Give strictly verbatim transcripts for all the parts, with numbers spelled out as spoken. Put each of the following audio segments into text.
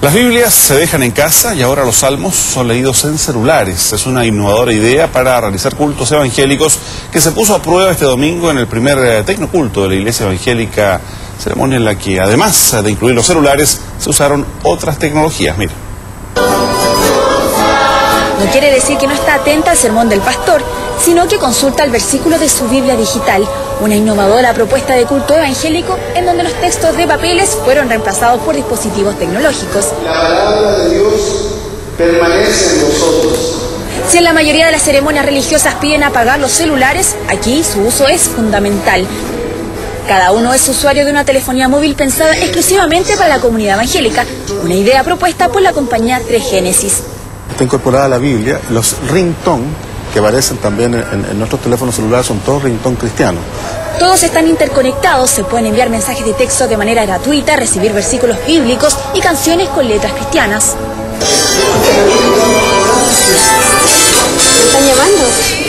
Las Biblias se dejan en casa y ahora los salmos son leídos en celulares. Es una innovadora idea para realizar cultos evangélicos que se puso a prueba este domingo en el primer tecnoculto de la Iglesia Evangélica, ceremonia en la que además de incluir los celulares se usaron otras tecnologías. Mira. No quiere decir que no está atenta al sermón del pastor, sino que consulta el versículo de su Biblia digital, una innovadora propuesta de culto evangélico en donde los textos de papeles fueron reemplazados por dispositivos tecnológicos. La palabra de Dios permanece en vosotros. Si en la mayoría de las ceremonias religiosas piden apagar los celulares, aquí su uso es fundamental. Cada uno es usuario de una telefonía móvil pensada exclusivamente para la comunidad evangélica, una idea propuesta por la compañía tres Génesis. Está incorporada a la Biblia, los ringtone que aparecen también en, en nuestros teléfonos celulares son todos ringtone cristianos. Todos están interconectados, se pueden enviar mensajes de texto de manera gratuita, recibir versículos bíblicos y canciones con letras cristianas. ¿Me están llamando?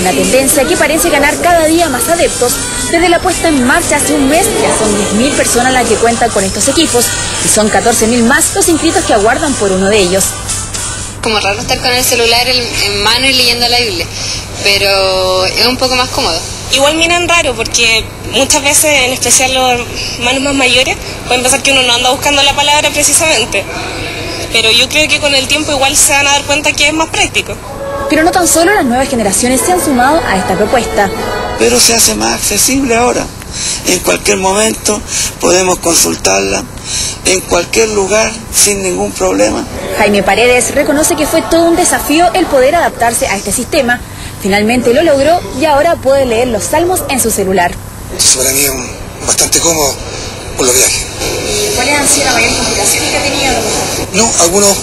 Una tendencia que parece ganar cada día más adeptos. Desde la puesta en marcha hace un mes ya son diez mil personas las que cuentan con estos equipos y son catorce mil más los inscritos que aguardan por uno de ellos. Como raro estar con el celular en mano y leyendo la Biblia, pero es un poco más cómodo. Igual miran raro porque muchas veces, en especial los hermanos más mayores, pueden pensar que uno no anda buscando la palabra precisamente, pero yo creo que con el tiempo igual se van a dar cuenta que es más práctico. Pero no tan solo las nuevas generaciones se han sumado a esta propuesta. Pero se hace más accesible ahora, en cualquier momento podemos consultarla, en cualquier lugar, sin ningún problema. Jaime Paredes reconoce que fue todo un desafío el poder adaptarse a este sistema. Finalmente lo logró y ahora puede leer los salmos en su celular. Entonces para mí es un, bastante cómodo por los viajes. ¿Cuáles han sido las mayores complicaciones que ha tenido? No, algunos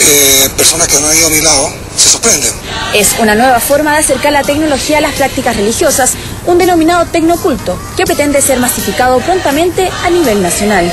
eh, personas que no han ido a mi lado se sorprenden. Es una nueva forma de acercar la tecnología a las prácticas religiosas, un denominado tecnoculto que pretende ser masificado prontamente a nivel nacional.